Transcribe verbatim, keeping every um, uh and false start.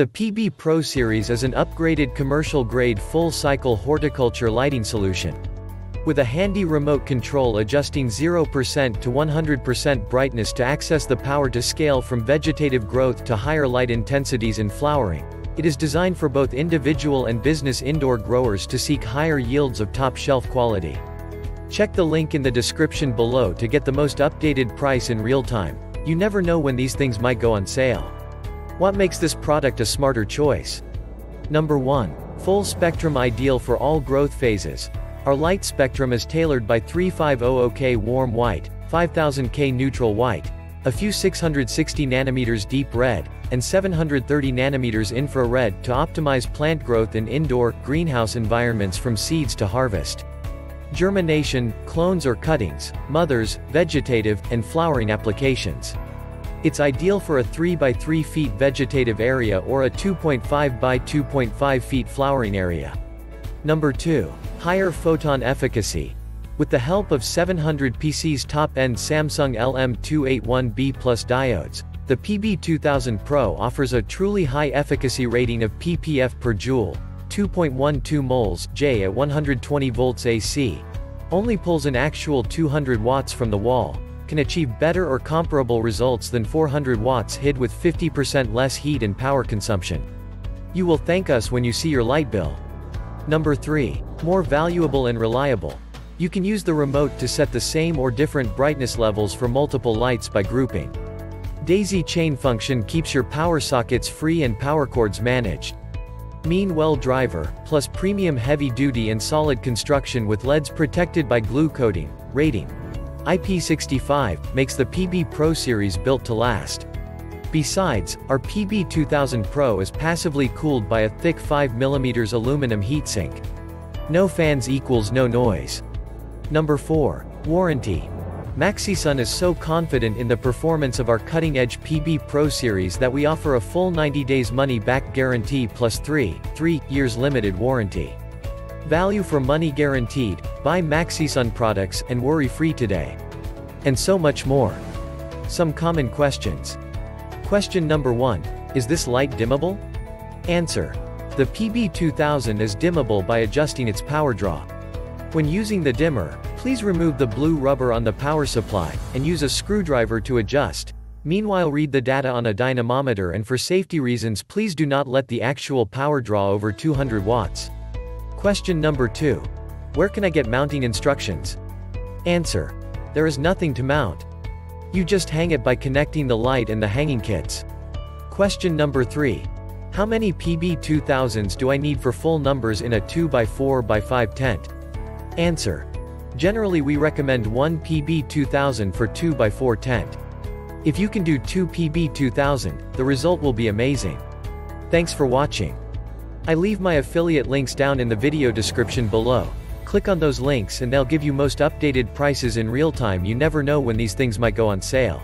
The P B Pro series is an upgraded commercial-grade full-cycle horticulture lighting solution. With a handy remote control adjusting zero percent to one hundred percent brightness to access the power to scale from vegetative growth to higher light intensities and flowering, it is designed for both individual and business indoor growers to seek higher yields of top-shelf quality. Check the link in the description below to get the most updated price in real time. You never know when these things might go on sale. What makes this product a smarter choice? Number one. Full spectrum, ideal for all growth phases. Our light spectrum is tailored by thirty-five hundred K warm white, five thousand K neutral white, a few six hundred sixty nanometers deep red, and seven hundred thirty nanometers infrared to optimize plant growth in indoor, greenhouse environments from seeds to harvest. Germination, clones or cuttings, mothers, vegetative, and flowering applications. It's ideal for a three by three feet vegetative area or a two point five by two point five feet flowering area. Number two. Higher photon efficacy. With the help of seven hundred P C's top-end Samsung L M two eighty-one B plus diodes, the P B two thousand Pro offers a truly high efficacy rating of P P F per joule, two point one two moles, J at one hundred twenty volts A C. Only pulls an actual two hundred watts from the wall, can achieve better or comparable results than four hundred watts H I D with fifty percent less heat and power consumption. You will thank us when you see your light bill. Number three. More valuable and reliable. You can use the remote to set the same or different brightness levels for multiple lights by grouping. Daisy chain function keeps your power sockets free and power cords managed. Mean Well Driver, plus premium heavy-duty and solid construction with L E Ds protected by glue coating. Rating I P sixty-five, makes the P B Pro series built to last. Besides, our P B two thousand Pro is passively cooled by a thick five millimeter aluminum heatsink. No fans equals no noise. Number four. Warranty. MaxiSun is so confident in the performance of our cutting-edge P B Pro series that we offer a full ninety days money-back guarantee plus three, three years limited warranty. Value for money guaranteed. Buy MaxiSun products and worry-free today. And so much more. Some common questions. Question number one. Is this light dimmable? Answer. The P B two thousand is dimmable by adjusting its power draw. When using the dimmer, please remove the blue rubber on the power supply, and use a screwdriver to adjust. Meanwhile, read the data on a dynamometer, and for safety reasons please do not let the actual power draw over two hundred watts. Question number two. Where can I get mounting instructions? Answer. There is nothing to mount. You just hang it by connecting the light and the hanging kits. Question number three. How many P B two thousands do I need for full numbers in a two by four by five tent? Answer. Generally we recommend one P B two thousand for two by four tent. If you can do two P B two thousand, the result will be amazing. Thanks for watching. I leave my affiliate links down in the video description below. Click on those links and they'll give you most updated prices in real time. You never know when these things might go on sale.